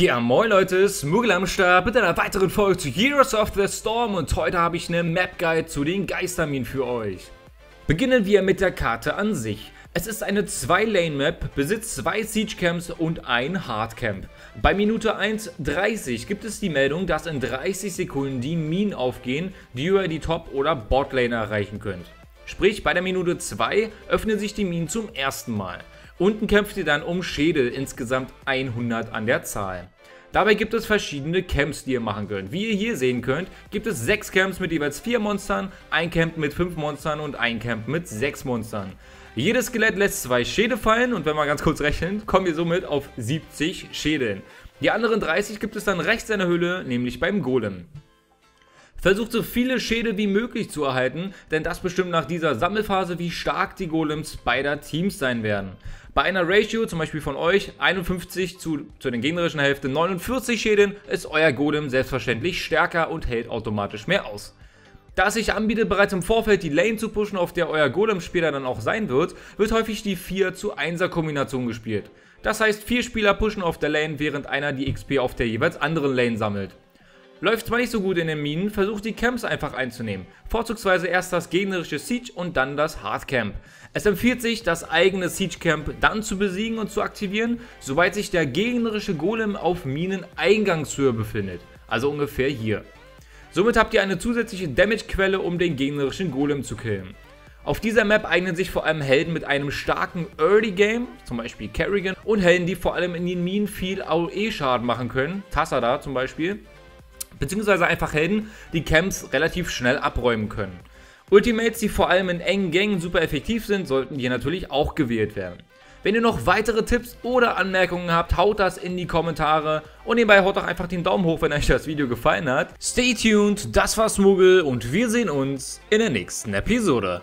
Ja, moin Leute, aSmoogl am Start mit einer weiteren Folge zu Heroes of the Storm und heute habe ich eine Map Guide zu den Geisterminen für euch. Beginnen wir mit der Karte an sich. Es ist eine 2-Lane-Map, besitzt 2 Siege-Camps und ein Hard-Camp. Bei Minute 1:30 gibt es die Meldung, dass in 30 Sekunden die Minen aufgehen, die ihr über die Top- oder Bot-Lane erreichen könnt. Sprich, bei der Minute 2 öffnen sich die Minen zum ersten Mal. Unten kämpft ihr dann um Schädel, insgesamt 100 an der Zahl. Dabei gibt es verschiedene Camps, die ihr machen könnt. Wie ihr hier sehen könnt, gibt es 6 Camps mit jeweils 4 Monstern, ein Camp mit 5 Monstern und ein Camp mit 6 Monstern. Jedes Skelett lässt 2 Schädel fallen und wenn wir ganz kurz rechnen, kommen wir somit auf 70 Schädeln. Die anderen 30 gibt es dann rechts in der Höhle, nämlich beim Golem. Versucht so viele Schädel wie möglich zu erhalten, denn das bestimmt nach dieser Sammelphase, wie stark die Golems beider Teams sein werden. Bei einer Ratio, zum Beispiel von euch, 51 zu den gegnerischen Hälfte 49 Schädeln, ist euer Golem selbstverständlich stärker und hält automatisch mehr aus. Da es sich anbietet, bereits im Vorfeld die Lane zu pushen, auf der euer Golem später dann auch sein wird, wird häufig die 4:1er Kombination gespielt. Das heißt, 4 Spieler pushen auf der Lane, während einer die XP auf der jeweils anderen Lane sammelt. Läuft zwar nicht so gut in den Minen, versucht die Camps einfach einzunehmen. Vorzugsweise erst das gegnerische Siege und dann das Hardcamp. Es empfiehlt sich, das eigene Siege-Camp dann zu besiegen und zu aktivieren, soweit sich der gegnerische Golem auf Minen-Eingangshöhe befindet. Also ungefähr hier. Somit habt ihr eine zusätzliche Damage-Quelle, um den gegnerischen Golem zu killen. Auf dieser Map eignen sich vor allem Helden mit einem starken Early Game, zum Beispiel Kerrigan, und Helden, die vor allem in den Minen viel AOE-Schaden machen können, Tassadar zum Beispiel. Beziehungsweise einfach Helden, die Camps relativ schnell abräumen können. Ultimates, die vor allem in engen Gängen super effektiv sind, sollten hier natürlich auch gewählt werden. Wenn ihr noch weitere Tipps oder Anmerkungen habt, haut das in die Kommentare und nebenbei haut doch einfach den Daumen hoch, wenn euch das Video gefallen hat. Stay tuned, das war aSmoogl und wir sehen uns in der nächsten Episode.